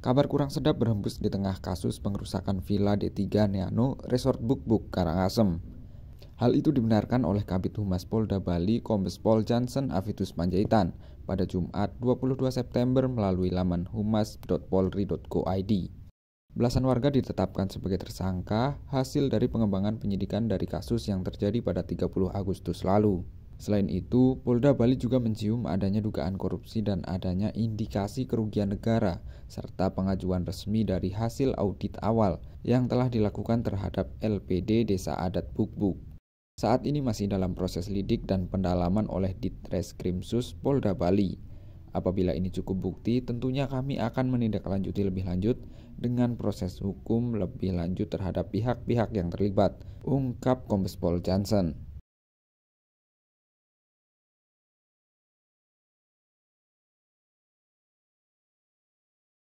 Kabar kurang sedap berhembus di tengah kasus pengerusakan Villa Detiga Neano Resort Bugbug, Karangasem. Hal itu dibenarkan oleh Kabid Humas Polda Bali, Kombes Pol Jansen Avitus Panjaitan pada Jumat 22 September melalui laman humas.polri.go.id. Belasan warga ditetapkan sebagai tersangka hasil dari pengembangan penyidikan dari kasus yang terjadi pada 30 Agustus lalu. Selain itu, Polda Bali juga mencium adanya dugaan korupsi dan adanya indikasi kerugian negara, serta pengajuan resmi dari hasil audit awal yang telah dilakukan terhadap LPD Desa Adat Bugbug. Saat ini masih dalam proses lidik dan pendalaman oleh Ditreskrimsus Polda Bali. Apabila ini cukup bukti, tentunya kami akan menindaklanjuti lebih lanjut dengan proses hukum lebih lanjut terhadap pihak-pihak yang terlibat, ungkap Kombes Pol Jansen.